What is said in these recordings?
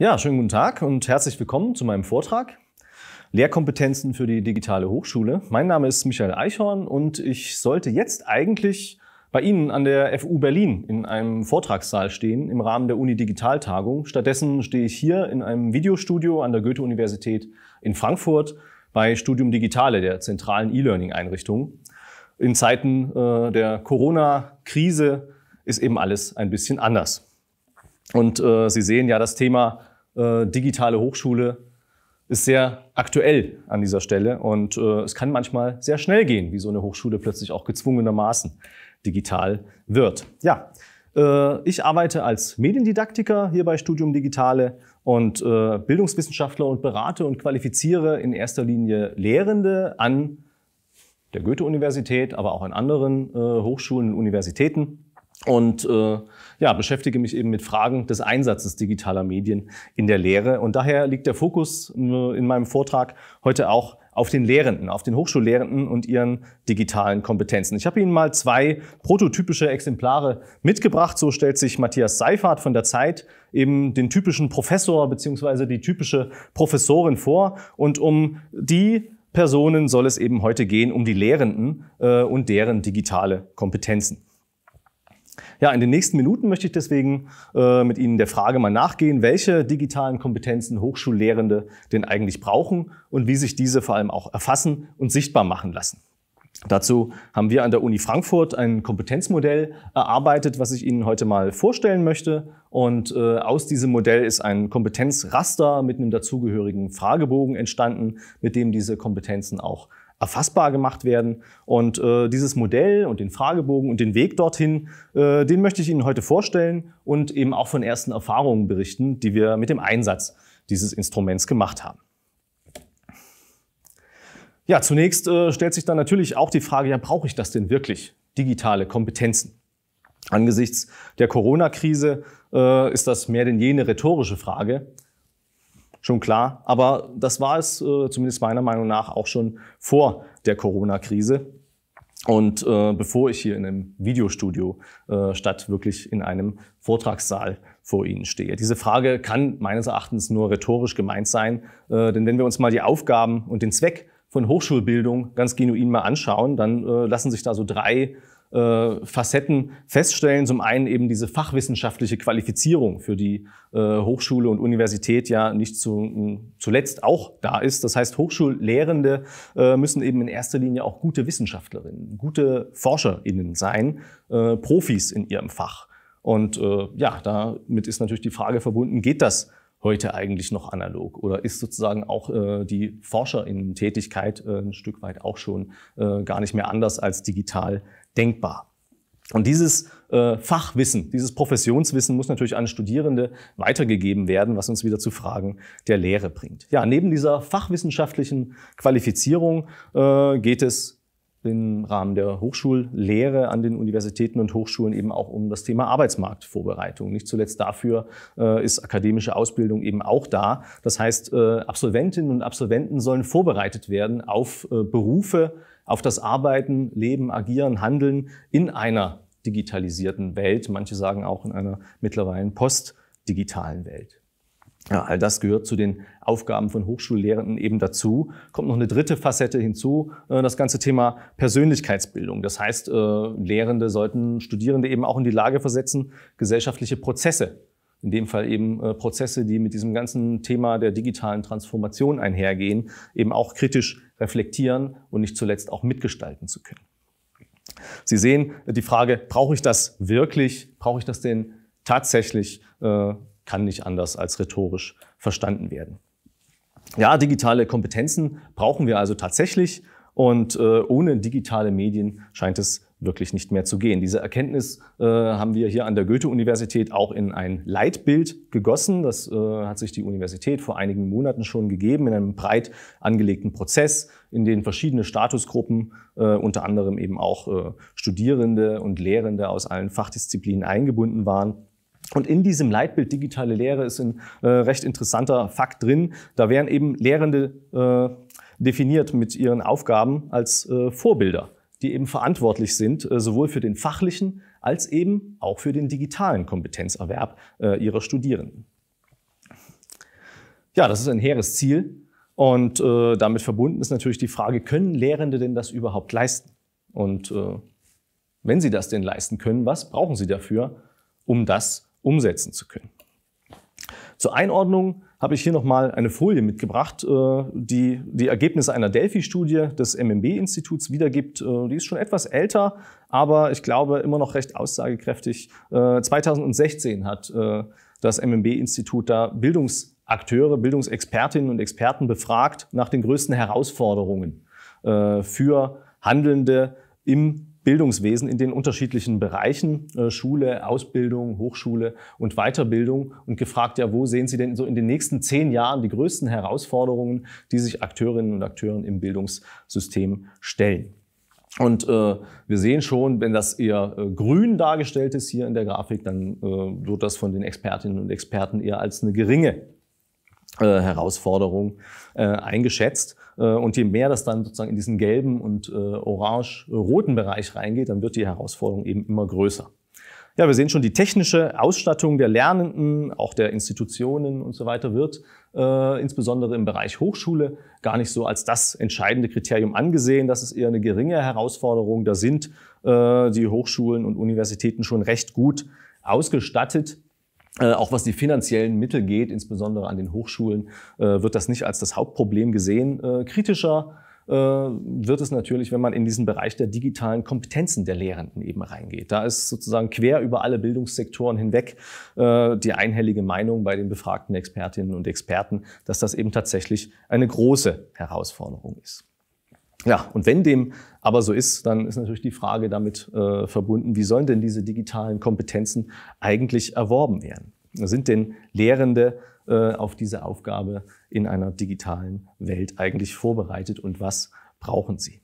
Ja, schönen guten Tag und herzlich willkommen zu meinem Vortrag Lehrkompetenzen für die digitale Hochschule. Mein Name ist Michael Eichhorn und ich sollte jetzt eigentlich bei Ihnen an der FU Berlin in einem Vortragssaal stehen im Rahmen der Uni Digitaltagung. Stattdessen stehe ich hier in einem Videostudio an der Goethe-Universität in Frankfurt bei Studium Digitale, der zentralen E-Learning-Einrichtung. In Zeiten der Corona-Krise ist eben alles ein bisschen anders. Und Sie sehen ja, das Thema digitale Hochschule ist sehr aktuell an dieser Stelle und es kann manchmal sehr schnell gehen, wie so eine Hochschule plötzlich auch gezwungenermaßen digital wird. Ja, ich arbeite als Mediendidaktiker hier bei Studium Digitale und Bildungswissenschaftler und berate und qualifiziere in erster Linie Lehrende an der Goethe-Universität, aber auch an anderen Hochschulen und Universitäten. Und ja, beschäftige mich eben mit Fragen des Einsatzes digitaler Medien in der Lehre. Und daher liegt der Fokus in meinem Vortrag heute auch auf den Lehrenden, auf den Hochschullehrenden und ihren digitalen Kompetenzen. Ich habe Ihnen mal zwei prototypische Exemplare mitgebracht. So stellt sich Matthias Seifert von der Zeit eben den typischen Professor bzw. die typische Professorin vor. Und um die Personen soll es eben heute gehen, um die Lehrenden und deren digitale Kompetenzen. Ja, in den nächsten Minuten möchte ich deswegen mit Ihnen der Frage mal nachgehen, welche digitalen Kompetenzen Hochschullehrende denn eigentlich brauchen und wie sich diese vor allem auch erfassen und sichtbar machen lassen. Dazu haben wir an der Uni Frankfurt ein Kompetenzmodell erarbeitet, was ich Ihnen heute mal vorstellen möchte. Und aus diesem Modell ist ein Kompetenzraster mit einem dazugehörigen Fragebogen entstanden, mit dem diese Kompetenzen auch erfassbar gemacht werden. Und dieses Modell und den Fragebogen und den Weg dorthin, den möchte ich Ihnen heute vorstellen und eben auch von ersten Erfahrungen berichten, die wir mit dem Einsatz dieses Instruments gemacht haben. Ja, zunächst stellt sich dann natürlich auch die Frage, ja, brauche ich das denn wirklich? Digitale Kompetenzen. Angesichts der Corona-Krise ist das mehr denn je eine rhetorische Frage. Schon klar, aber das war es zumindest meiner Meinung nach auch schon vor der Corona-Krise und bevor ich hier in einem Videostudio statt wirklich in einem Vortragssaal vor Ihnen stehe. Diese Frage kann meines Erachtens nur rhetorisch gemeint sein, denn wenn wir uns mal die Aufgaben und den Zweck von Hochschulbildung ganz genuin mal anschauen, dann lassen sich da so drei Facetten feststellen. Zum einen eben diese fachwissenschaftliche Qualifizierung, für die Hochschule und Universität ja nicht zuletzt auch da ist. Das heißt, Hochschullehrende müssen eben in erster Linie auch gute Wissenschaftlerinnen, gute ForscherInnen sein, Profis in ihrem Fach. Und ja, damit ist natürlich die Frage verbunden, geht das heute eigentlich noch analog? Oder ist sozusagen auch die ForscherInnen-Tätigkeit ein Stück weit auch schon gar nicht mehr anders als digital denkbar? Und dieses Fachwissen, dieses Professionswissen muss natürlich an Studierende weitergegeben werden, was uns wieder zu Fragen der Lehre bringt. Ja, neben dieser fachwissenschaftlichen Qualifizierung geht es im Rahmen der Hochschullehre an den Universitäten und Hochschulen eben auch um das Thema Arbeitsmarktvorbereitung. Nicht zuletzt dafür ist akademische Ausbildung eben auch da. Das heißt, Absolventinnen und Absolventen sollen vorbereitet werden auf Berufe, auf das Arbeiten, Leben, Agieren, Handeln in einer digitalisierten Welt. Manche sagen auch in einer mittlerweile postdigitalen Welt. Ja, all das gehört zu den Aufgaben von Hochschullehrenden eben dazu. Kommt noch eine dritte Facette hinzu, das ganze Thema Persönlichkeitsbildung. Das heißt, Lehrende sollten Studierende eben auch in die Lage versetzen, gesellschaftliche Prozesse, in dem Fall eben Prozesse, die mit diesem ganzen Thema der digitalen Transformation einhergehen, eben auch kritisch reflektieren und nicht zuletzt auch mitgestalten zu können. Sie sehen die Frage, brauche ich das wirklich? Brauche ich das denn tatsächlich? Kann nicht anders als rhetorisch verstanden werden. Ja, digitale Kompetenzen brauchen wir also tatsächlich und ohne digitale Medien scheint es wirklich nicht mehr zu gehen. Diese Erkenntnis haben wir hier an der Goethe-Universität auch in ein Leitbild gegossen. Das hat sich die Universität vor einigen Monaten schon gegeben in einem breit angelegten Prozess, in den verschiedene Statusgruppen, unter anderem eben auch Studierende und Lehrende aus allen Fachdisziplinen eingebunden waren. Und in diesem Leitbild digitale Lehre ist ein recht interessanter Fakt drin. Da werden eben Lehrende definiert mit ihren Aufgaben als Vorbilder, die eben verantwortlich sind, sowohl für den fachlichen als eben auch für den digitalen Kompetenzerwerb ihrer Studierenden. Ja, das ist ein hehres Ziel. Und damit verbunden ist natürlich die Frage, können Lehrende denn das überhaupt leisten? Und wenn sie das denn leisten können, was brauchen sie dafür, um das umsetzen zu können? Zur Einordnung habe ich hier nochmal eine Folie mitgebracht, die die Ergebnisse einer Delphi-Studie des MMB-Instituts wiedergibt. Die ist schon etwas älter, aber ich glaube immer noch recht aussagekräftig. 2016 hat das MMB-Institut da Bildungsakteure, Bildungsexpertinnen und Experten befragt nach den größten Herausforderungen für Handelnde im Bildungswesen in den unterschiedlichen Bereichen, Schule, Ausbildung, Hochschule und Weiterbildung, und gefragt, ja, wo sehen Sie denn so in den nächsten 10 Jahren die größten Herausforderungen, die sich Akteurinnen und Akteuren im Bildungssystem stellen. Und wir sehen schon, wenn das eher grün dargestellt ist hier in der Grafik, dann wird das von den Expertinnen und Experten eher als eine geringe Herausforderung eingeschätzt. Und je mehr das dann sozusagen in diesen gelben und orange-roten Bereich reingeht, dann wird die Herausforderung eben immer größer. Ja, wir sehen schon, die technische Ausstattung der Lernenden, auch der Institutionen und so weiter, wird insbesondere im Bereich Hochschule gar nicht so als das entscheidende Kriterium angesehen. Das ist eher eine geringe Herausforderung. Da sind die Hochschulen und Universitäten schon recht gut ausgestattet. Auch was die finanziellen Mittel geht, insbesondere an den Hochschulen, wird das nicht als das Hauptproblem gesehen. Kritischer wird es natürlich, wenn man in diesen Bereich der digitalen Kompetenzen der Lehrenden eben reingeht. Da ist sozusagen quer über alle Bildungssektoren hinweg die einhellige Meinung bei den befragten Expertinnen und Experten, dass das eben tatsächlich eine große Herausforderung ist. Ja, und wenn dem aber so ist, dann ist natürlich die Frage damit verbunden, wie sollen denn diese digitalen Kompetenzen eigentlich erworben werden? Sind denn Lehrende auf diese Aufgabe in einer digitalen Welt eigentlich vorbereitet, und was brauchen sie?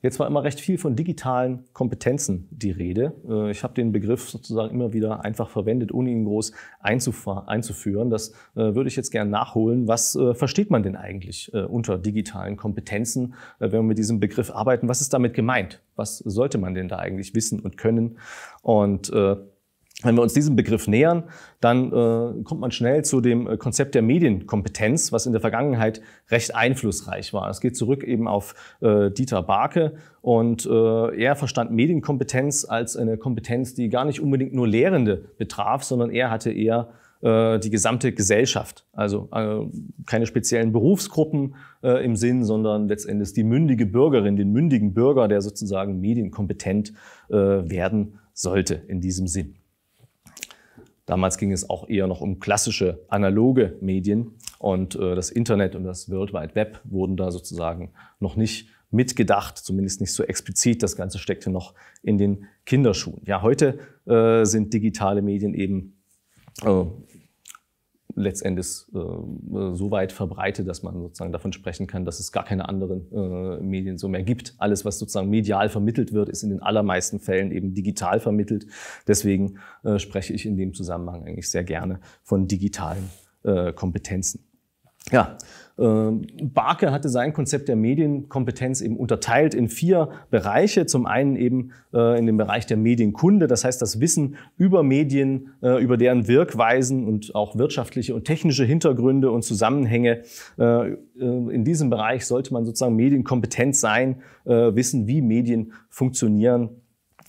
Jetzt war immer recht viel von digitalen Kompetenzen die Rede. Ich habe den Begriff sozusagen immer wieder einfach verwendet, ohne ihn groß einzuführen. Das würde ich jetzt gerne nachholen. Was versteht man denn eigentlich unter digitalen Kompetenzen, wenn wir mit diesem Begriff arbeiten? Was ist damit gemeint? Was sollte man denn da eigentlich wissen und können? Und wenn wir uns diesem Begriff nähern, dann kommt man schnell zu dem Konzept der Medienkompetenz, was in der Vergangenheit recht einflussreich war. Das geht zurück eben auf Dieter Baacke, und er verstand Medienkompetenz als eine Kompetenz, die gar nicht unbedingt nur Lehrende betraf, sondern er hatte eher die gesamte Gesellschaft, also keine speziellen Berufsgruppen im Sinn, sondern letztendlich die mündige Bürgerin, den mündigen Bürger, der sozusagen medienkompetent werden sollte in diesem Sinn. Damals ging es auch eher noch um klassische analoge Medien, und das Internet und das World Wide Web wurden da sozusagen noch nicht mitgedacht, zumindest nicht so explizit. Das Ganze steckte noch in den Kinderschuhen. Ja, heute sind digitale Medien eben letztendlich so weit verbreitet, dass man sozusagen davon sprechen kann, dass es gar keine anderen Medien so mehr gibt. Alles, was sozusagen medial vermittelt wird, ist in den allermeisten Fällen eben digital vermittelt. Deswegen spreche ich in dem Zusammenhang eigentlich sehr gerne von digitalen Kompetenzen. Ja, Baacke hatte sein Konzept der Medienkompetenz eben unterteilt in 4 Bereiche. Zum einen eben in den Bereich der Medienkunde, das heißt das Wissen über Medien, über deren Wirkweisen und auch wirtschaftliche und technische Hintergründe und Zusammenhänge. In diesem Bereich sollte man sozusagen medienkompetent sein, wissen, wie Medien funktionieren,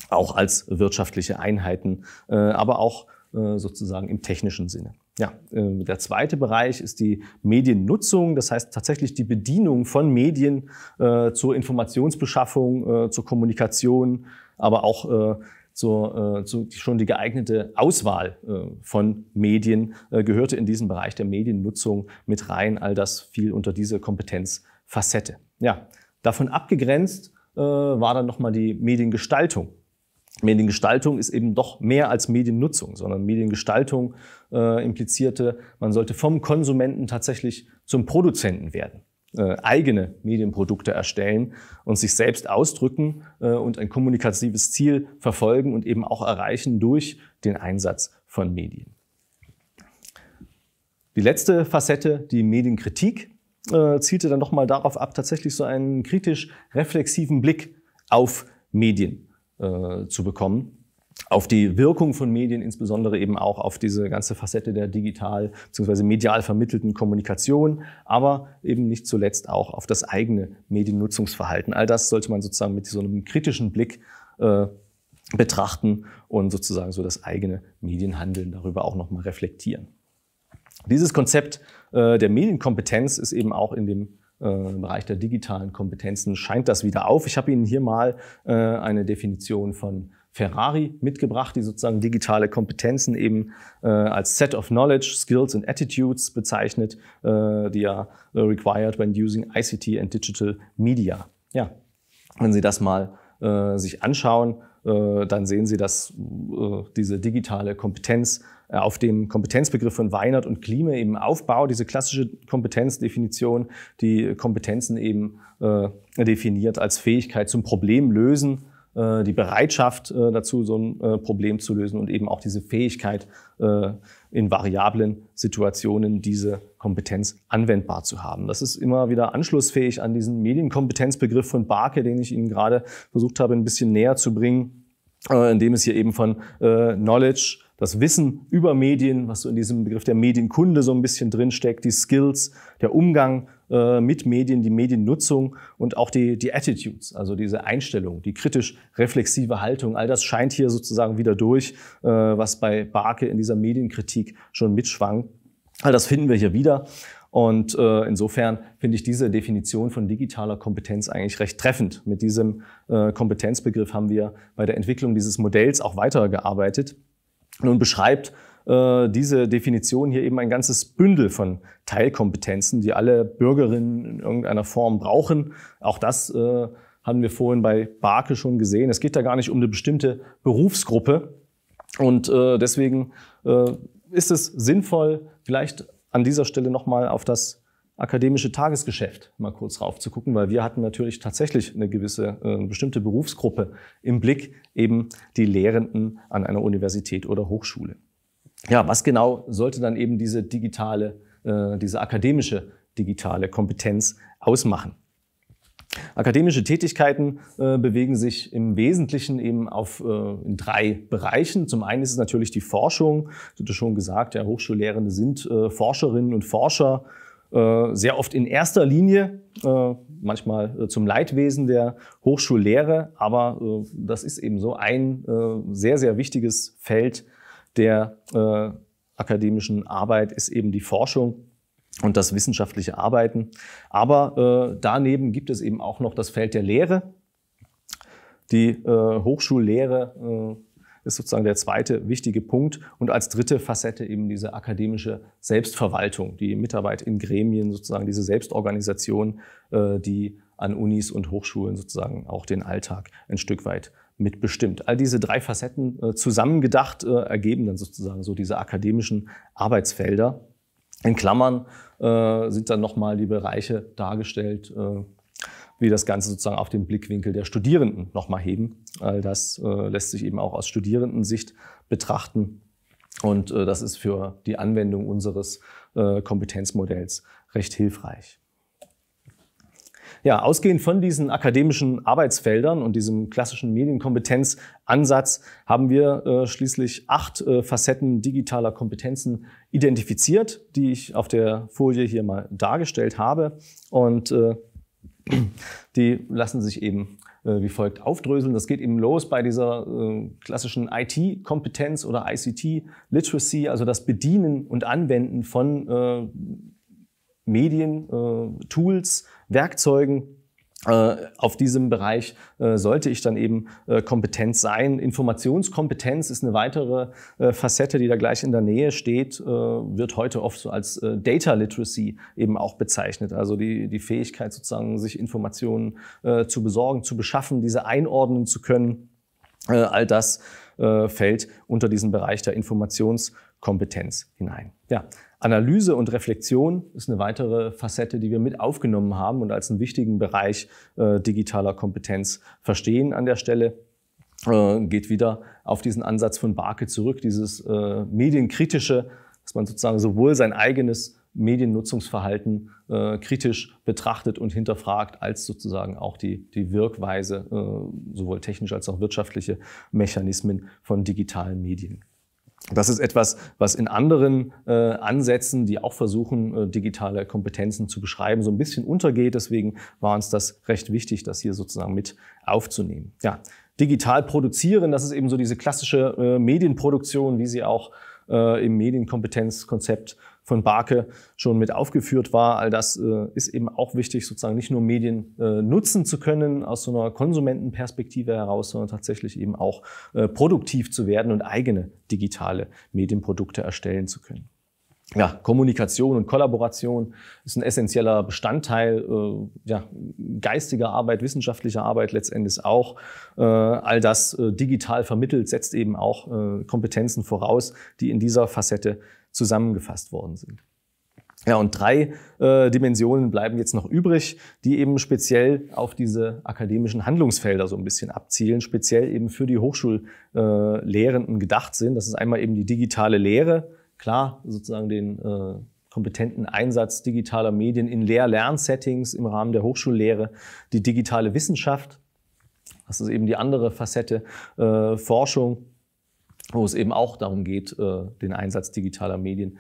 auch als wirtschaftliche Einheiten, aber auch sozusagen im technischen Sinne. Ja, der zweite Bereich ist die Mediennutzung, das heißt tatsächlich die Bedienung von Medien zur Informationsbeschaffung, zur Kommunikation, aber auch schon die geeignete Auswahl von Medien gehörte in diesen Bereich der Mediennutzung mit rein. All das fiel unter diese Kompetenzfacette. Ja, davon abgegrenzt war dann nochmal die Mediengestaltung. Mediengestaltung ist eben doch mehr als Mediennutzung, sondern Mediengestaltung implizierte, man sollte vom Konsumenten tatsächlich zum Produzenten werden, eigene Medienprodukte erstellen und sich selbst ausdrücken und ein kommunikatives Ziel verfolgen und eben auch erreichen durch den Einsatz von Medien. Die letzte Facette, die Medienkritik, zielte dann nochmal darauf ab, tatsächlich so einen kritisch-reflexiven Blick auf Medien zu bekommen. auf die Wirkung von Medien, insbesondere eben auch auf diese ganze Facette der digital bzw. medial vermittelten Kommunikation, aber eben nicht zuletzt auch auf das eigene Mediennutzungsverhalten. All das sollte man sozusagen mit so einem kritischen Blick betrachten und sozusagen so das eigene Medienhandeln darüber auch nochmal reflektieren. Dieses Konzept der Medienkompetenz ist eben auch in dem Bereich der digitalen Kompetenzen scheint das wieder auf. Ich habe Ihnen hier mal eine Definition von Ferrari mitgebracht, die sozusagen digitale Kompetenzen eben als Set of Knowledge, Skills and Attitudes bezeichnet, die are required when using ICT and digital media. Ja, wenn Sie das mal sich anschauen, dann sehen Sie, dass diese digitale Kompetenz auf dem Kompetenzbegriff von Weinert und Klima eben aufbaut. Diese klassische Kompetenzdefinition, die Kompetenzen eben definiert als Fähigkeit zum Problemlösen, die Bereitschaft dazu, so ein Problem zu lösen und eben auch diese Fähigkeit, in variablen Situationen diese Kompetenz anwendbar zu haben. Das ist immer wieder anschlussfähig an diesen Medienkompetenzbegriff von Baacke, den ich Ihnen gerade versucht habe, ein bisschen näher zu bringen, indem es hier eben von Knowledge, das Wissen über Medien, was so in diesem Begriff der Medienkunde so ein bisschen drinsteckt, die Skills, der Umgang mit Medien, die Mediennutzung und auch die Attitudes, also diese Einstellung, die kritisch-reflexive Haltung, all das scheint hier sozusagen wieder durch, was bei Baacke in dieser Medienkritik schon mitschwang. All das finden wir hier wieder. Und insofern finde ich diese Definition von digitaler Kompetenz eigentlich recht treffend. Mit diesem Kompetenzbegriff haben wir bei der Entwicklung dieses Modells auch weitergearbeitet. Nun beschreibt diese Definition hier eben ein ganzes Bündel von Teilkompetenzen, die alle Bürgerinnen in irgendeiner Form brauchen. Auch das haben wir vorhin bei Baacke schon gesehen. Es geht da gar nicht um eine bestimmte Berufsgruppe. Und deswegen ist es sinnvoll, vielleicht an dieser Stelle nochmal auf das akademische Tagesgeschäft mal kurz rauf zu gucken, weil wir hatten natürlich tatsächlich eine gewisse bestimmte Berufsgruppe im Blick, eben die Lehrenden an einer Universität oder Hochschule. Ja, was genau sollte dann eben diese akademische digitale Kompetenz ausmachen? Akademische Tätigkeiten bewegen sich im Wesentlichen eben in drei Bereichen. Zum einen ist es natürlich die Forschung. Ich hatte schon gesagt, ja, Hochschullehrende sind Forscherinnen und Forscher, sehr oft in erster Linie, manchmal zum Leidwesen der Hochschullehre, aber das ist eben so ein sehr, sehr wichtiges Feld der akademischen Arbeit, ist eben die Forschung und das wissenschaftliche Arbeiten. Aber daneben gibt es eben auch noch das Feld der Lehre. Die Hochschullehre ist sozusagen der zweite wichtige Punkt. Und als dritte Facette eben diese akademische Selbstverwaltung, die Mitarbeit in Gremien, sozusagen diese Selbstorganisation, die an Unis und Hochschulen sozusagen auch den Alltag ein Stück weit mitbestimmt. All diese drei Facetten zusammengedacht ergeben dann sozusagen so diese akademischen Arbeitsfelder. In Klammern sind dann nochmal die Bereiche dargestellt, wie das Ganze sozusagen auf den Blickwinkel der Studierenden nochmal heben. All das lässt sich eben auch aus Studierendensicht betrachten. Und das ist für die Anwendung unseres Kompetenzmodells recht hilfreich. Ja, ausgehend von diesen akademischen Arbeitsfeldern und diesem klassischen Medienkompetenzansatz haben wir schließlich 8 Facetten digitaler Kompetenzen identifiziert, die ich auf der Folie hier mal dargestellt habe. Und die lassen sich eben wie folgt aufdröseln. Das geht eben los bei dieser klassischen IT-Kompetenz oder ICT-Literacy, also das Bedienen und Anwenden von Medien, Tools, Werkzeugen. Auf diesem Bereich sollte ich dann eben kompetent sein. Informationskompetenz ist eine weitere Facette, die da gleich in der Nähe steht, wird heute oft so als Data Literacy eben auch bezeichnet. Also die Fähigkeit sozusagen, sich Informationen zu besorgen, zu beschaffen, diese einordnen zu können. All das fällt unter diesen Bereich der Informationskompetenz hinein. Ja. Analyse und Reflexion ist eine weitere Facette, die wir mit aufgenommen haben und als einen wichtigen Bereich digitaler Kompetenz verstehen. An der Stelle geht wieder auf diesen Ansatz von Baacke zurück, dieses medienkritische, dass man sozusagen sowohl sein eigenes Mediennutzungsverhalten kritisch betrachtet und hinterfragt als sozusagen auch die Wirkweise, sowohl technisch als auch wirtschaftliche Mechanismen von digitalen Medien. Das ist etwas, was in anderen Ansätzen, die auch versuchen, digitale Kompetenzen zu beschreiben, so ein bisschen untergeht. Deswegen war uns das recht wichtig, das hier sozusagen mit aufzunehmen. Ja, digital produzieren, das ist eben so diese klassische Medienproduktion, wie sie auch im Medienkompetenzkonzept von Baacke schon mit aufgeführt war. All das ist eben auch wichtig, sozusagen nicht nur Medien nutzen zu können aus so einer Konsumentenperspektive heraus, sondern tatsächlich eben auch produktiv zu werden und eigene digitale Medienprodukte erstellen zu können. Ja, Kommunikation und Kollaboration ist ein essentieller Bestandteil ja, geistiger Arbeit, wissenschaftlicher Arbeit letztendlich auch. All das digital vermittelt setzt eben auch Kompetenzen voraus, die in dieser Facette zusammengefasst worden sind. Ja, und drei Dimensionen bleiben jetzt noch übrig, die eben speziell auf diese akademischen Handlungsfelder so ein bisschen abzielen, speziell eben für die Hochschullehrenden gedacht sind. Das ist einmal eben die digitale Lehre, klar, sozusagen den kompetenten Einsatz digitaler Medien in Lehr-Lern-Settings im Rahmen der Hochschullehre, die digitale Wissenschaft, das ist eben die andere Facette, Forschung, wo es eben auch darum geht, den Einsatz digitaler Medien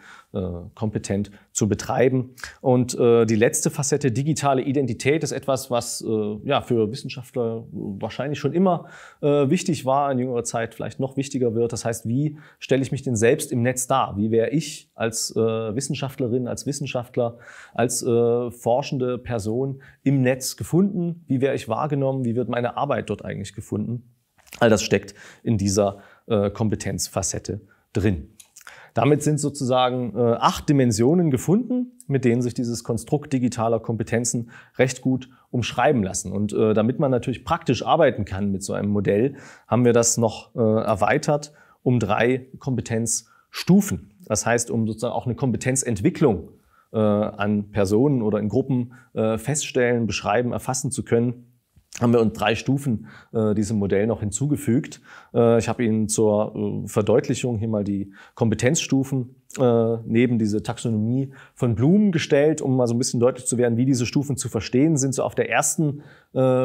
kompetent zu betreiben. Und die letzte Facette, digitale Identität, ist etwas, was ja, für Wissenschaftler wahrscheinlich schon immer wichtig war, in jüngerer Zeit vielleicht noch wichtiger wird. Das heißt, wie stelle ich mich denn selbst im Netz dar? Wie wäre ich als Wissenschaftlerin, als Wissenschaftler, als forschende Person im Netz gefunden? Wie wäre ich wahrgenommen? Wie wird meine Arbeit dort eigentlich gefunden? All das steckt in dieser Kompetenzfacette drin. Damit sind sozusagen 8 Dimensionen gefunden, mit denen sich dieses Konstrukt digitaler Kompetenzen recht gut umschreiben lassen. Und damit man natürlich praktisch arbeiten kann mit so einem Modell, haben wir das noch erweitert um 3 Kompetenzstufen. Das heißt, um sozusagen auch eine Kompetenzentwicklung an Personen oder in Gruppen feststellen, beschreiben, erfassen zu können, haben wir uns 3 Stufen diesem Modell noch hinzugefügt. Ich habe Ihnen zur Verdeutlichung hier mal die Kompetenzstufen neben diese Taxonomie von Bloom gestellt, um mal so ein bisschen deutlich zu werden, wie diese Stufen zu verstehen sind. So auf der ersten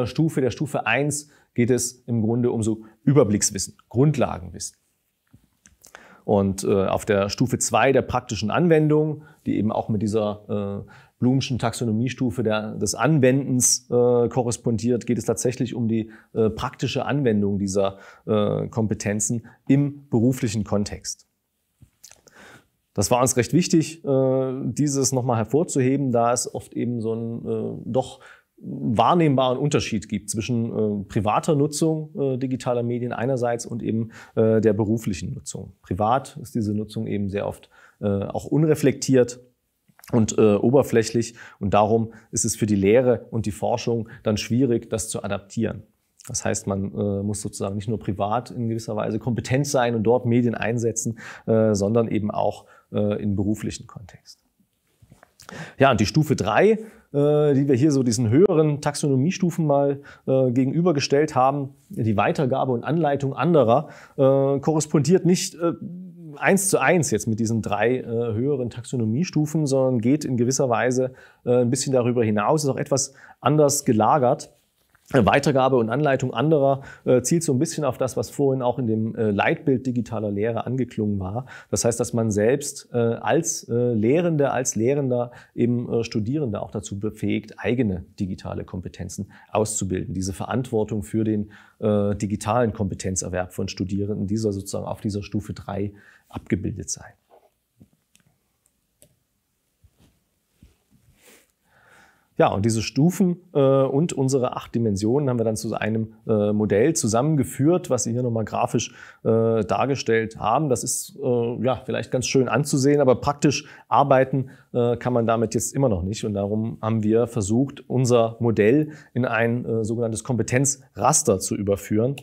Stufe, der Stufe 1, geht es im Grunde um so Überblickswissen, Grundlagenwissen. Und auf der Stufe 2 der praktischen Anwendung, die eben auch mit dieser Bloomschen Taxonomiestufe des Anwendens korrespondiert, geht es tatsächlich um die praktische Anwendung dieser Kompetenzen im beruflichen Kontext. Das war uns recht wichtig, dieses nochmal hervorzuheben, da es oft eben so ein doch wahrnehmbaren Unterschied gibt zwischen privater Nutzung digitaler Medien einerseits und eben der beruflichen Nutzung. Privat ist diese Nutzung eben sehr oft auch unreflektiert und oberflächlich, und darum ist es für die Lehre und die Forschung dann schwierig, das zu adaptieren. Das heißt, man muss sozusagen nicht nur privat in gewisser Weise kompetent sein und dort Medien einsetzen, sondern eben auch im beruflichen Kontext. Ja, und die Stufe 3, die wir hier so diesen höheren Taxonomiestufen mal gegenübergestellt haben, die Weitergabe und Anleitung anderer, korrespondiert nicht 1:1 jetzt mit diesen 3 höheren Taxonomiestufen, sondern geht in gewisser Weise ein bisschen darüber hinaus, ist auch etwas anders gelagert. Weitergabe und Anleitung anderer zielt so ein bisschen auf das, was vorhin auch in dem Leitbild digitaler Lehre angeklungen war. Das heißt, dass man selbst als Lehrende, als Lehrender eben Studierende auch dazu befähigt, eigene digitale Kompetenzen auszubilden. Diese Verantwortung für den digitalen Kompetenzerwerb von Studierenden, die soll sozusagen auf dieser Stufe 3 abgebildet sein. Ja, und diese Stufen und unsere 8 Dimensionen haben wir dann zu einem Modell zusammengeführt, was Sie hier nochmal grafisch dargestellt haben. Das ist ja vielleicht ganz schön anzusehen, aber praktisch arbeiten kann man damit jetzt immer noch nicht. Und darum haben wir versucht, unser Modell in ein sogenanntes Kompetenzraster zu überführen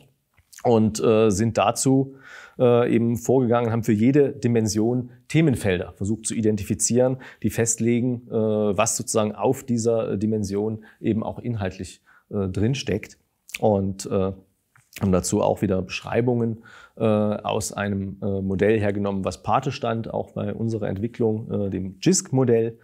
und sind dazu eben vorgegangen, haben für jede Dimension Themenfelder versucht zu identifizieren, die festlegen, was sozusagen auf dieser Dimension eben auch inhaltlich drinsteckt. Und haben dazu auch wieder Beschreibungen aus einem Modell hergenommen, was Pate stand, auch bei unserer Entwicklung, dem JISC-Modell.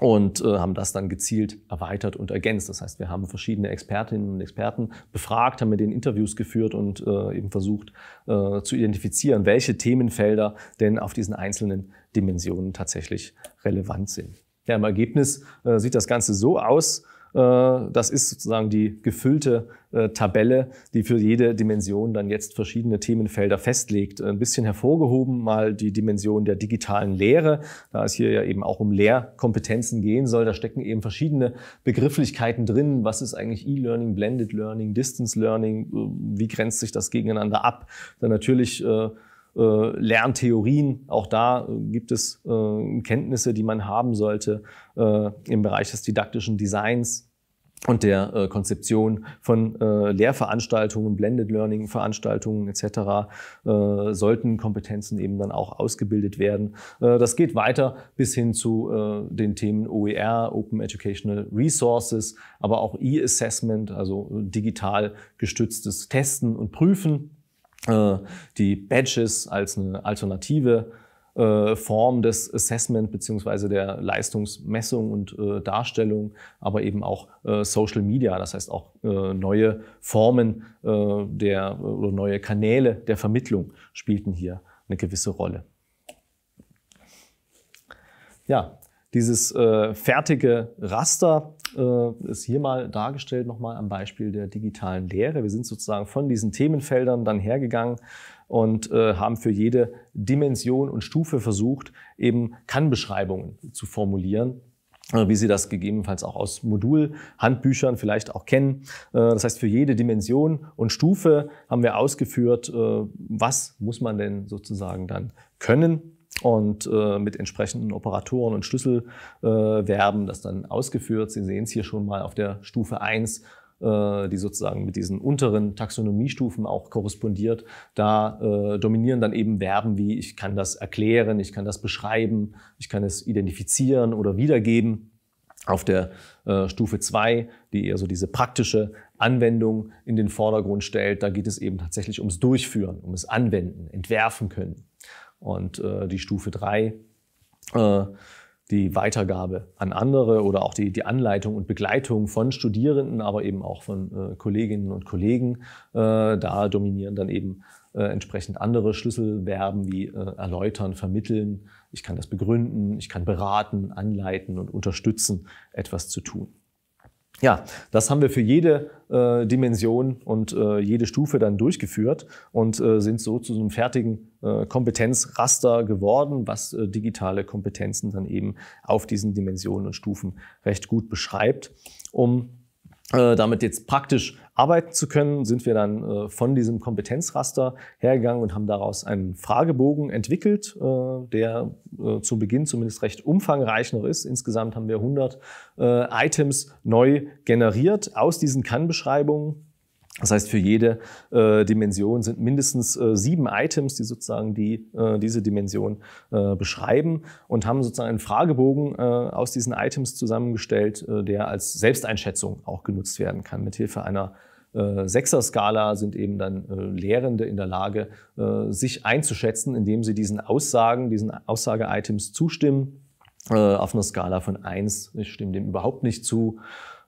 und haben das dann gezielt erweitert und ergänzt. Das heißt, wir haben verschiedene Expertinnen und Experten befragt, haben mit denen Interviews geführt und eben versucht zu identifizieren, welche Themenfelder denn auf diesen einzelnen Dimensionen tatsächlich relevant sind. Ja, im Ergebnis sieht das Ganze so aus. Das ist sozusagen die gefüllte Tabelle, die für jede Dimension dann jetzt verschiedene Themenfelder festlegt. Ein bisschen hervorgehoben mal die Dimension der digitalen Lehre, da es hier ja eben auch um Lehrkompetenzen gehen soll. Da stecken eben verschiedene Begrifflichkeiten drin. Was ist eigentlich E-Learning, Blended Learning, Distance Learning? Wie grenzt sich das gegeneinander ab? Dann natürlich Lerntheorien, auch da gibt es Kenntnisse, die man haben sollte im Bereich des didaktischen Designs und der Konzeption von Lehrveranstaltungen, Blended Learning Veranstaltungen etc. Sollten Kompetenzen eben dann auch ausgebildet werden. Das geht weiter bis hin zu den Themen OER, Open Educational Resources, aber auch E-Assessment, also digital gestütztes Testen und Prüfen. Die Badges als eine alternative Form des Assessment bzw. der Leistungsmessung und Darstellung, aber eben auch Social Media, das heißt auch neue Formen oder neue Kanäle der Vermittlung spielten hier eine gewisse Rolle. Ja, dieses fertige Raster ist hier mal dargestellt, nochmal am Beispiel der digitalen Lehre. Wir sind sozusagen von diesen Themenfeldern dann hergegangen und haben für jede Dimension und Stufe versucht, eben Kannbeschreibungen zu formulieren, wie Sie das gegebenenfalls auch aus Modulhandbüchern vielleicht auch kennen. Das heißt, für jede Dimension und Stufe haben wir ausgeführt, was muss man denn sozusagen dann können. Und mit entsprechenden Operatoren und Schlüsselverben das dann ausgeführt. Sie sehen es hier schon mal auf der Stufe 1, die sozusagen mit diesen unteren Taxonomiestufen auch korrespondiert. Da dominieren dann eben Verben wie ich kann das erklären, ich kann das beschreiben, ich kann es identifizieren oder wiedergeben. Auf der Stufe 2, die eher so diese praktische Anwendung in den Vordergrund stellt, da geht es eben tatsächlich ums Durchführen, ums Anwenden, entwerfen können. Und die Stufe 3, die Weitergabe an andere oder auch die Anleitung und Begleitung von Studierenden, aber eben auch von Kolleginnen und Kollegen. Da dominieren dann eben entsprechend andere Schlüsselverben wie erläutern, vermitteln. Ich kann das begründen, ich kann beraten, anleiten und unterstützen, etwas zu tun. Ja, das haben wir für jede Dimension und jede Stufe dann durchgeführt und sind so zu so einem fertigen Kompetenzraster geworden, was digitale Kompetenzen dann eben auf diesen Dimensionen und Stufen recht gut beschreibt. Um damit jetzt praktisch arbeiten zu können, sind wir dann von diesem Kompetenzraster hergegangen und haben daraus einen Fragebogen entwickelt, der zu Beginn zumindest recht umfangreich noch ist. Insgesamt haben wir 100 Items neu generiert aus diesen Kannbeschreibungen. Das heißt, für jede Dimension sind mindestens 7 Items, die sozusagen diese Dimension beschreiben, und haben sozusagen einen Fragebogen aus diesen Items zusammengestellt, der als Selbsteinschätzung auch genutzt werden kann. Mithilfe einer 6er-Skala sind eben dann Lehrende in der Lage, sich einzuschätzen, indem sie diesen Aussage-Items zustimmen, auf einer Skala von 1, ich stimme dem überhaupt nicht zu,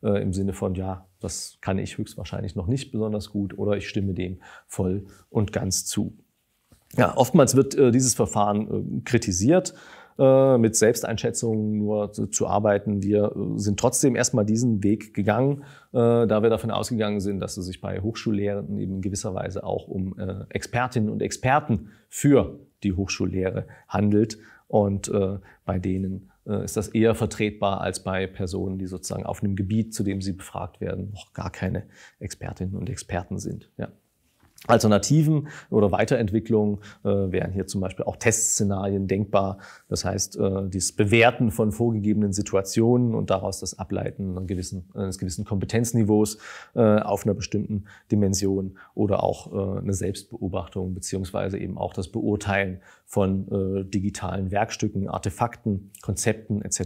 im Sinne von, ja, das kann ich höchstwahrscheinlich noch nicht besonders gut, oder ich stimme dem voll und ganz zu. Ja, oftmals wird dieses Verfahren kritisiert, mit Selbsteinschätzungen nur zu arbeiten. Wir sind trotzdem erstmal diesen Weg gegangen, da wir davon ausgegangen sind, dass es sich bei Hochschullehrenden eben in gewisser Weise auch um Expertinnen und Experten für die Hochschullehre handelt und bei denen ist das eher vertretbar als bei Personen, die sozusagen auf einem Gebiet, zu dem sie befragt werden, noch gar keine Expertinnen und Experten sind. Ja. Alternativen oder Weiterentwicklungen wären hier zum Beispiel auch Testszenarien denkbar. Das heißt, das Bewerten von vorgegebenen Situationen und daraus das Ableiten eines gewissen Kompetenzniveaus auf einer bestimmten Dimension oder auch eine Selbstbeobachtung beziehungsweise eben auch das Beurteilen von digitalen Werkstücken, Artefakten, Konzepten etc.,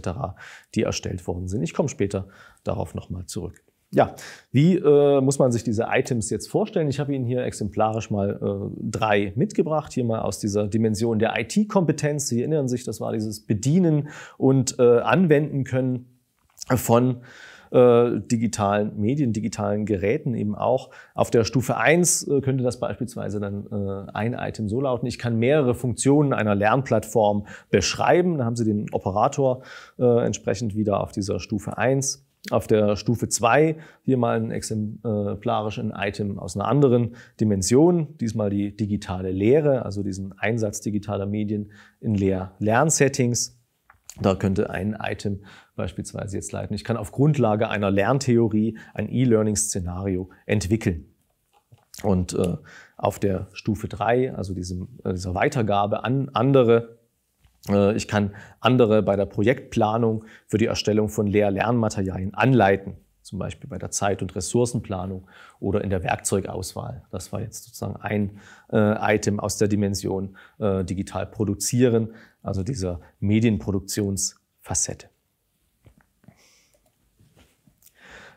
die erstellt worden sind. Ich komme später darauf nochmal zurück. Ja, wie muss man sich diese Items jetzt vorstellen? Ich habe Ihnen hier exemplarisch mal 3 mitgebracht, hier mal aus dieser Dimension der IT-Kompetenz. Sie erinnern sich, das war dieses Bedienen und Anwenden können von digitalen Medien, digitalen Geräten eben auch. Auf der Stufe 1 könnte das beispielsweise dann ein Item so lauten: Ich kann mehrere Funktionen einer Lernplattform beschreiben. Da haben Sie den Operator entsprechend wieder auf dieser Stufe 1. Auf der Stufe 2 hier mal ein exemplarischen Item aus einer anderen Dimension, diesmal die digitale Lehre, also diesen Einsatz digitaler Medien in Lehr-Lernsettings. Da könnte ein Item beispielsweise jetzt leiten: Ich kann auf Grundlage einer Lerntheorie ein E-Learning-Szenario entwickeln. Und auf der Stufe 3, also dieser Weitergabe an andere, ich kann andere bei der Projektplanung für die Erstellung von Lehr-Lernmaterialien anleiten, zum Beispiel bei der Zeit- und Ressourcenplanung oder in der Werkzeugauswahl. Das war jetzt sozusagen ein Item aus der Dimension digital produzieren, also dieser Medienproduktionsfacette.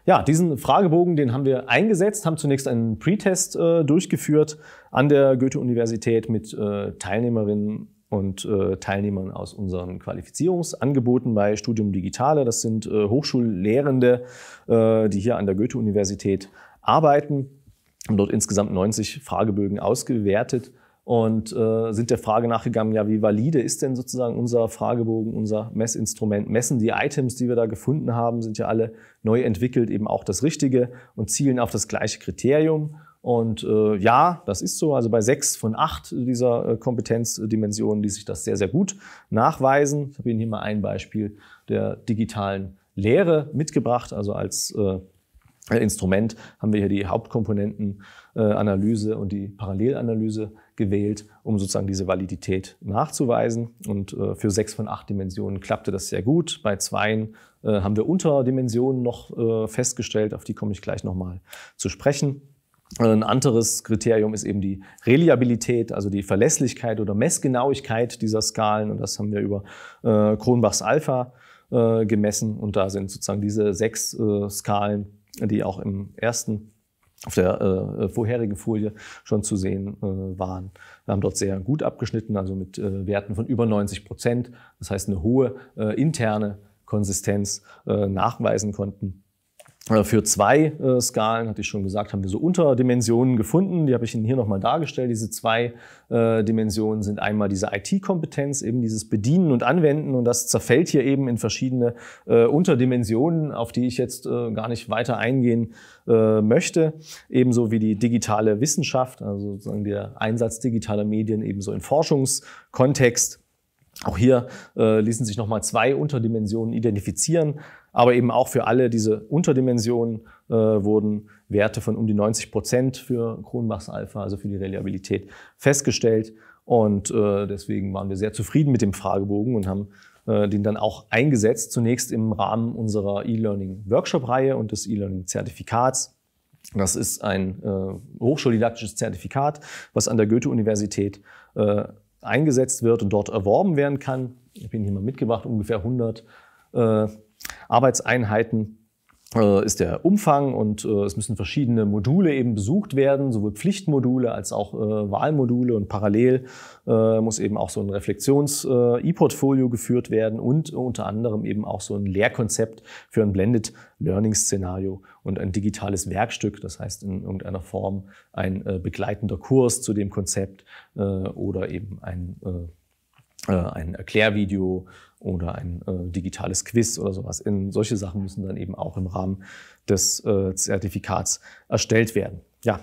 Ja, diesen Fragebogen, den haben wir eingesetzt, haben zunächst einen Pre-Test durchgeführt an der Goethe-Universität mit Teilnehmerinnen und Teilnehmern aus unseren Qualifizierungsangeboten bei Studium Digitale. Das sind Hochschullehrende, die hier an der Goethe-Universität arbeiten, haben dort insgesamt 90 Fragebögen ausgewertet und sind der Frage nachgegangen, ja, wie valide ist denn sozusagen unser Fragebogen, unser Messinstrument? Messen die Items, die wir da gefunden haben, sind ja alle neu entwickelt, eben auch das Richtige und zielen auf das gleiche Kriterium. Und ja, das ist so. Also bei 6 von 8 dieser Kompetenzdimensionen, die sich das sehr, sehr gut nachweisen. Ich habe Ihnen hier mal ein Beispiel der digitalen Lehre mitgebracht. Also als Instrument haben wir hier die Hauptkomponentenanalyse und die Parallelanalyse gewählt, um sozusagen diese Validität nachzuweisen. Und für 6 von 8 Dimensionen klappte das sehr gut. Bei 2 haben wir Unterdimensionen noch festgestellt, auf die komme ich gleich nochmal zu sprechen. Ein anderes Kriterium ist eben die Reliabilität, also die Verlässlichkeit oder Messgenauigkeit dieser Skalen. Und das haben wir über Kronbachs Alpha gemessen. Und da sind sozusagen diese 6 Skalen, die auch im ersten, auf der vorherigen Folie schon zu sehen waren. Wir haben dort sehr gut abgeschnitten, also mit Werten von über 90%. Das heißt, eine hohe interne Konsistenz nachweisen konnten. Für 2 Skalen, hatte ich schon gesagt, haben wir so Unterdimensionen gefunden. Die habe ich Ihnen hier nochmal dargestellt. Diese 2 Dimensionen sind einmal diese IT-Kompetenz, eben dieses Bedienen und Anwenden. Und das zerfällt hier eben in verschiedene Unterdimensionen, auf die ich jetzt gar nicht weiter eingehen möchte. Ebenso wie die digitale Wissenschaft, also sozusagen der Einsatz digitaler Medien ebenso im Forschungskontext. Auch hier ließen sich nochmal 2 Unterdimensionen identifizieren, aber eben auch für alle diese Unterdimensionen wurden Werte von um die 90% für Kronbachs Alpha, also für die Reliabilität, festgestellt. Und deswegen waren wir sehr zufrieden mit dem Fragebogen und haben den dann auch eingesetzt, zunächst im Rahmen unserer E-Learning-Workshop-Reihe und des E-Learning-Zertifikats. Das ist ein hochschuldidaktisches Zertifikat, was an der Goethe-Universität eingesetzt wird und dort erworben werden kann. Ich habe Ihnen hier mal mitgebracht, ungefähr 100 Arbeitseinheiten ist der Umfang und es müssen verschiedene Module eben besucht werden, sowohl Pflichtmodule als auch Wahlmodule, und parallel muss eben auch so ein Reflexions-E-Portfolio geführt werden und unter anderem eben auch so ein Lehrkonzept für ein Blended Learning-Szenario und ein digitales Werkstück, das heißt in irgendeiner Form ein begleitender Kurs zu dem Konzept oder eben ein Erklärvideo oder ein digitales Quiz oder sowas. Solche Sachen müssen dann eben auch im Rahmen des Zertifikats erstellt werden. Ja,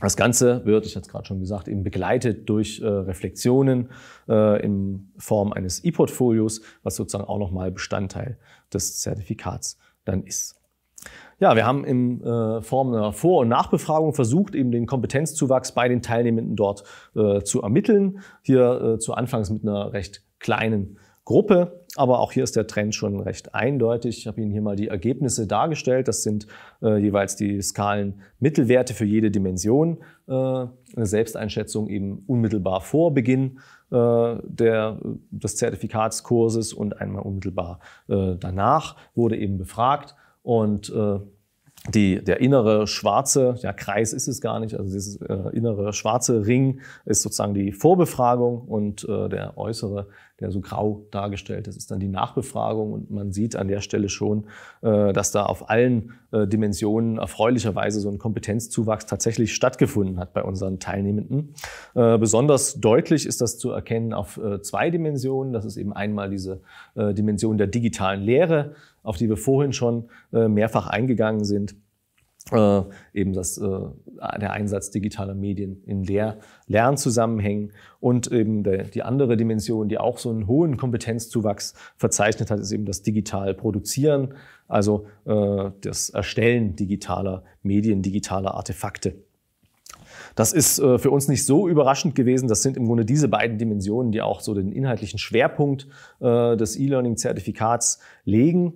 das Ganze wird, ich hatte es gerade schon gesagt, eben begleitet durch Reflexionen in Form eines E-Portfolios, was sozusagen auch nochmal Bestandteil des Zertifikats dann ist. Ja, wir haben in Form einer Vor- und Nachbefragung versucht, eben den Kompetenzzuwachs bei den Teilnehmenden dort zu ermitteln. Hier zu Anfangs mit einer recht kleinen Gruppe, aber auch hier ist der Trend schon recht eindeutig. Ich habe Ihnen hier mal die Ergebnisse dargestellt. Das sind jeweils die Skalenmittelwerte für jede Dimension. Eine Selbsteinschätzung eben unmittelbar vor Beginn des Zertifikatskurses und einmal unmittelbar danach wurde eben befragt. Und Der innere schwarze, ja, Kreis ist es gar nicht, also dieses innere schwarze Ring ist sozusagen die Vorbefragung und der äußere, der so grau dargestellt ist, ist dann die Nachbefragung. Und man sieht an der Stelle schon, dass da auf allen Dimensionen erfreulicherweise so ein Kompetenzzuwachs tatsächlich stattgefunden hat bei unseren Teilnehmenden. Besonders deutlich ist das zu erkennen auf zwei Dimensionen. Das ist eben einmal diese Dimension der digitalen Lehre, auf die wir vorhin schon mehrfach eingegangen sind, eben der Einsatz digitaler Medien in Lehr-Lernzusammenhängen, und eben die andere Dimension, die auch so einen hohen Kompetenzzuwachs verzeichnet hat, ist eben das digital Produzieren, also das Erstellen digitaler Medien, digitaler Artefakte. Das ist für uns nicht so überraschend gewesen. Das sind im Grunde diese beiden Dimensionen, die auch so den inhaltlichen Schwerpunkt des E-Learning-Zertifikats legen.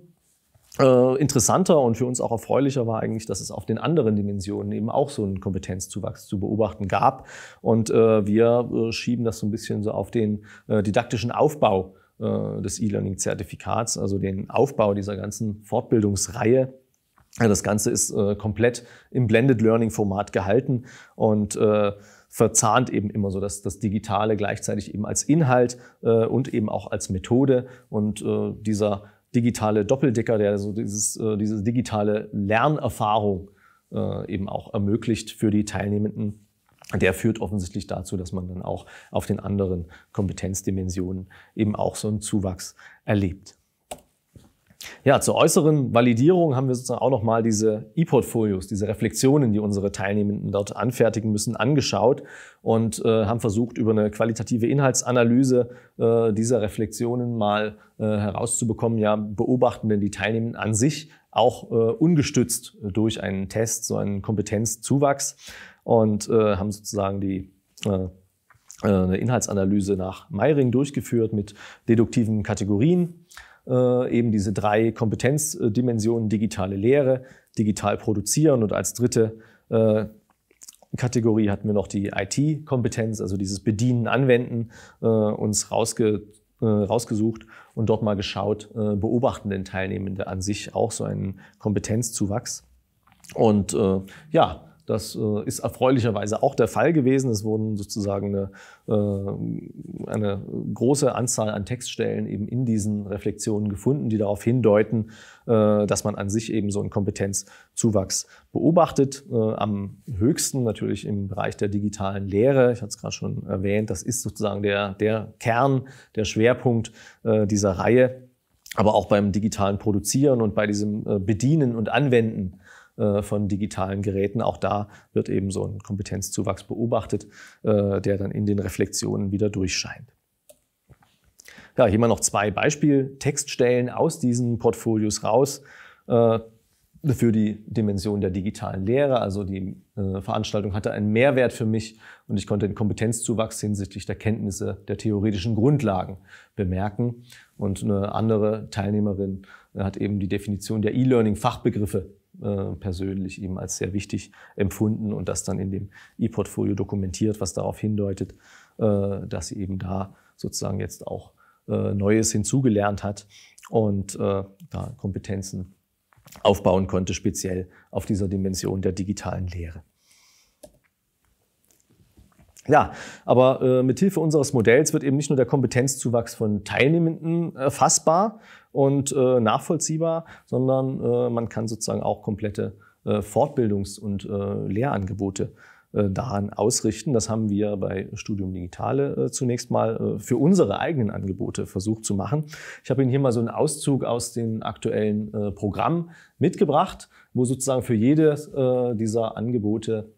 Interessanter und für uns auch erfreulicher war eigentlich, dass es auf den anderen Dimensionen eben auch so einen Kompetenzzuwachs zu beobachten gab. Und wir schieben das so ein bisschen so auf den didaktischen Aufbau des E-Learning-Zertifikats, also den Aufbau dieser ganzen Fortbildungsreihe. Das Ganze ist komplett im Blended Learning Format gehalten und verzahnt eben immer so das Digitale gleichzeitig eben als Inhalt und eben auch als Methode. Und dieser digitale Doppeldecker, der so diese digitale Lernerfahrung eben auch ermöglicht für die Teilnehmenden, der führt offensichtlich dazu, dass man dann auch auf den anderen Kompetenzdimensionen eben auch so einen Zuwachs erlebt. Ja, zur äußeren Validierung haben wir sozusagen auch nochmal diese E-Portfolios, diese Reflexionen, die unsere Teilnehmenden dort anfertigen müssen, angeschaut und haben versucht, über eine qualitative Inhaltsanalyse dieser Reflexionen mal herauszubekommen, ja, beobachten denn die Teilnehmenden an sich auch ungestützt durch einen Test so einen Kompetenzzuwachs, und haben sozusagen eine Inhaltsanalyse nach Mayring durchgeführt mit deduktiven Kategorien. Eben diese drei Kompetenzdimensionen, digitale Lehre, digital produzieren, und als dritte Kategorie hatten wir noch die IT-Kompetenz, also dieses Bedienen, Anwenden, uns rausgesucht und dort mal geschaut, beobachten denn Teilnehmende an sich auch so einen Kompetenzzuwachs. Und ja, das ist erfreulicherweise auch der Fall gewesen. Es wurden sozusagen eine große Anzahl an Textstellen eben in diesen Reflexionen gefunden, die darauf hindeuten, dass man an sich eben so einen Kompetenzzuwachs beobachtet. Am höchsten natürlich im Bereich der digitalen Lehre. Ich hatte es gerade schon erwähnt, das ist sozusagen der Kern, der Schwerpunkt dieser Reihe. Aber auch beim digitalen Produzieren und bei diesem Bedienen und Anwenden von digitalen Geräten, auch da wird eben so ein Kompetenzzuwachs beobachtet, der dann in den Reflexionen wieder durchscheint. Ja, hier mal noch zwei Beispieltextstellen aus diesen Portfolios raus für die Dimension der digitalen Lehre. Also die Veranstaltung hatte einen Mehrwert für mich und ich konnte den Kompetenzzuwachs hinsichtlich der Kenntnisse der theoretischen Grundlagen bemerken. Und eine andere Teilnehmerin hat eben die Definition der E-Learning-Fachbegriffe persönlich eben als sehr wichtig empfunden und das dann in dem E-Portfolio dokumentiert, was darauf hindeutet, dass sie eben da sozusagen jetzt auch Neues hinzugelernt hat und da Kompetenzen aufbauen konnte, speziell auf dieser Dimension der digitalen Lehre. Ja, aber mithilfe unseres Modells wird eben nicht nur der Kompetenzzuwachs von Teilnehmenden erfassbar und nachvollziehbar, sondern man kann sozusagen auch komplette Fortbildungs- und Lehrangebote daran ausrichten. Das haben wir bei Studium Digitale zunächst mal für unsere eigenen Angebote versucht zu machen. Ich habe Ihnen hier mal so einen Auszug aus dem aktuellen Programm mitgebracht, wo sozusagen für jedes dieser Angebote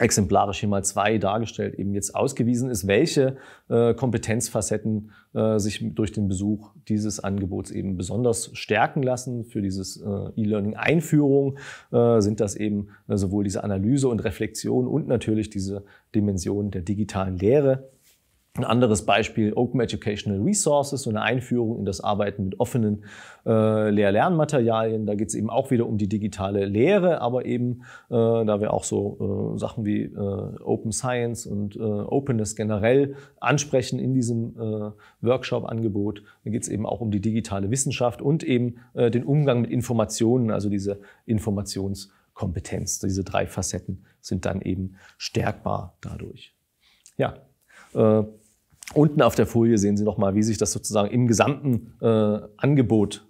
exemplarisch hier mal zwei dargestellt eben jetzt ausgewiesen ist, welche Kompetenzfacetten sich durch den Besuch dieses Angebots eben besonders stärken lassen. Für dieses E-Learning-Einführung sind das eben sowohl diese Analyse und Reflexion und natürlich diese Dimension der digitalen Lehre. Ein anderes Beispiel, Open Educational Resources, so eine Einführung in das Arbeiten mit offenen Lehr-Lernmaterialien. Da geht es eben auch wieder um die digitale Lehre, aber eben, da wir auch so Sachen wie Open Science und Openness generell ansprechen in diesem Workshop-Angebot, da geht es eben auch um die digitale Wissenschaft und eben den Umgang mit Informationen, also diese Informationswissenschaft. Kompetenz. Diese drei Facetten sind dann eben stärkbar dadurch. Ja, unten auf der Folie sehen Sie nochmal, wie sich das sozusagen im gesamten Angebot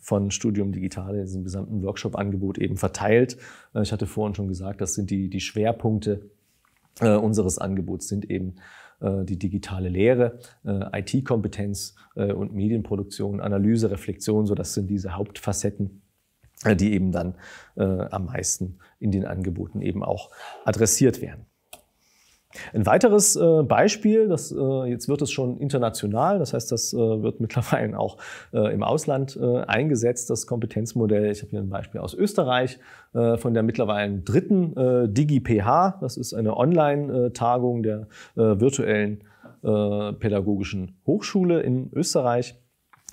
von Studium Digitale, diesem gesamten Workshop-Angebot eben verteilt. Ich hatte vorhin schon gesagt, das sind die Schwerpunkte unseres Angebots, sind eben die digitale Lehre, IT-Kompetenz und Medienproduktion, Analyse, Reflexion, so das sind diese Hauptfacetten, die eben dann am meisten in den Angeboten eben auch adressiert werden. Ein weiteres Beispiel, jetzt wird es schon international, das heißt, das wird mittlerweile auch im Ausland eingesetzt, das Kompetenzmodell. Ich habe hier ein Beispiel aus Österreich von der mittlerweile dritten DigiPH. Das ist eine Online-Tagung der virtuellen pädagogischen Hochschule in Österreich.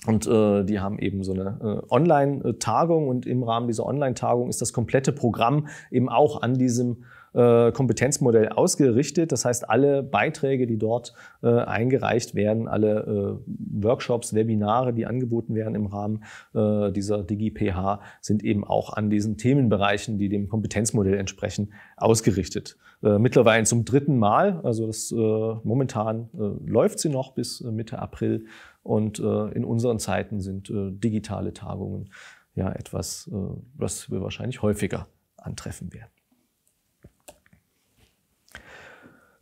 Und die haben eben so eine Online-Tagung, und im Rahmen dieser Online-Tagung ist das komplette Programm eben auch an diesem Kompetenzmodell ausgerichtet. Das heißt, alle Beiträge, die dort eingereicht werden, alle Workshops, Webinare, die angeboten werden im Rahmen dieser DigiPH, sind eben auch an diesen Themenbereichen, die dem Kompetenzmodell entsprechen, ausgerichtet. Mittlerweile zum dritten Mal, also das momentan läuft sie noch bis Mitte April, und in unseren Zeiten sind digitale Tagungen ja etwas, was wir wahrscheinlich häufiger antreffen werden.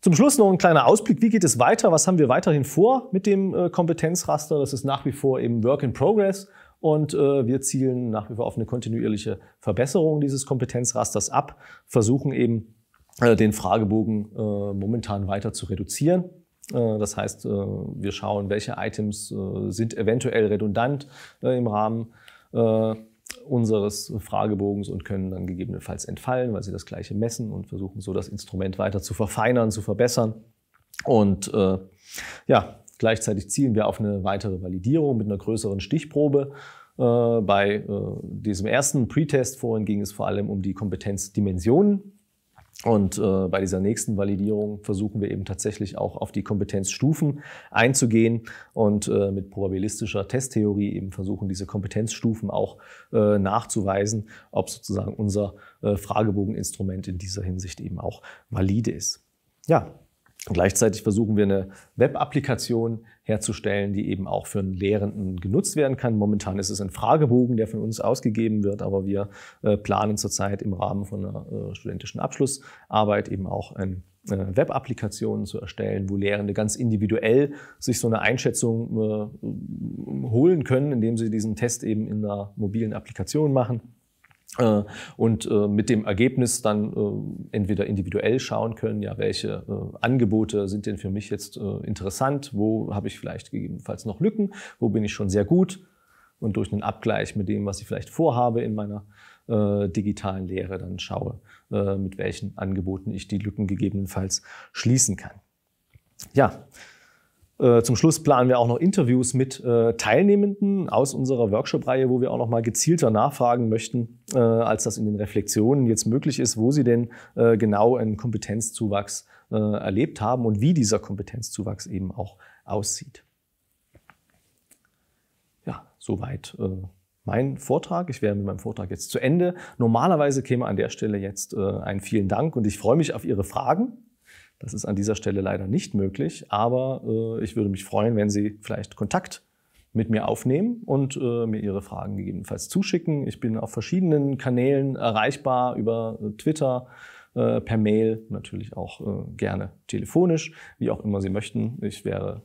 Zum Schluss noch ein kleiner Ausblick, wie geht es weiter, was haben wir weiterhin vor mit dem Kompetenzraster? Das ist nach wie vor eben Work in Progress, und wir zielen nach wie vor auf eine kontinuierliche Verbesserung dieses Kompetenzrasters ab, versuchen eben den Fragebogen momentan weiter zu reduzieren. Das heißt, wir schauen, welche Items sind eventuell redundant im Rahmen unseres Fragebogens und können dann gegebenenfalls entfallen, weil sie das Gleiche messen, und versuchen so das Instrument weiter zu verfeinern, zu verbessern. Und ja, gleichzeitig zielen wir auf eine weitere Validierung mit einer größeren Stichprobe. Bei diesem ersten Pretest vorhin ging es vor allem um die Kompetenzdimensionen. Und bei dieser nächsten Validierung versuchen wir eben tatsächlich auch auf die Kompetenzstufen einzugehen und mit probabilistischer Testtheorie eben versuchen, diese Kompetenzstufen auch nachzuweisen, ob sozusagen unser Fragebogeninstrument in dieser Hinsicht eben auch valide ist. Ja, gleichzeitig versuchen wir eine Web-Applikation herzustellen, die eben auch für einen Lehrenden genutzt werden kann. Momentan ist es ein Fragebogen, der von uns ausgegeben wird, aber wir planen zurzeit im Rahmen von einer studentischen Abschlussarbeit eben auch eine Web-Applikation zu erstellen, wo Lehrende ganz individuell sich so eine Einschätzung holen können, indem sie diesen Test eben in einer mobilen Applikation machen. Und mit dem Ergebnis dann entweder individuell schauen können, ja, welche Angebote sind denn für mich jetzt interessant, wo habe ich vielleicht gegebenenfalls noch Lücken, wo bin ich schon sehr gut, und durch einen Abgleich mit dem, was ich vielleicht vorhabe in meiner digitalen Lehre, dann schaue, mit welchen Angeboten ich die Lücken gegebenenfalls schließen kann. Ja. Zum Schluss planen wir auch noch Interviews mit Teilnehmenden aus unserer Workshop-Reihe, wo wir auch noch mal gezielter nachfragen möchten, als das in den Reflexionen jetzt möglich ist, wo sie denn genau einen Kompetenzzuwachs erlebt haben und wie dieser Kompetenzzuwachs eben auch aussieht. Ja, soweit mein Vortrag. Ich wäre mit meinem Vortrag jetzt zu Ende. Normalerweise käme an der Stelle jetzt ein vielen Dank, und ich freue mich auf Ihre Fragen. Das ist an dieser Stelle leider nicht möglich, aber ich würde mich freuen, wenn Sie vielleicht Kontakt mit mir aufnehmen und mir Ihre Fragen gegebenenfalls zuschicken. Ich bin auf verschiedenen Kanälen erreichbar, über Twitter, per Mail, natürlich auch gerne telefonisch, wie auch immer Sie möchten. Ich würde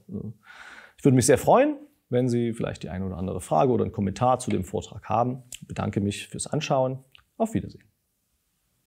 mich sehr freuen, wenn Sie vielleicht die eine oder andere Frage oder einen Kommentar zu dem Vortrag haben. Ich bedanke mich fürs Anschauen. Auf Wiedersehen.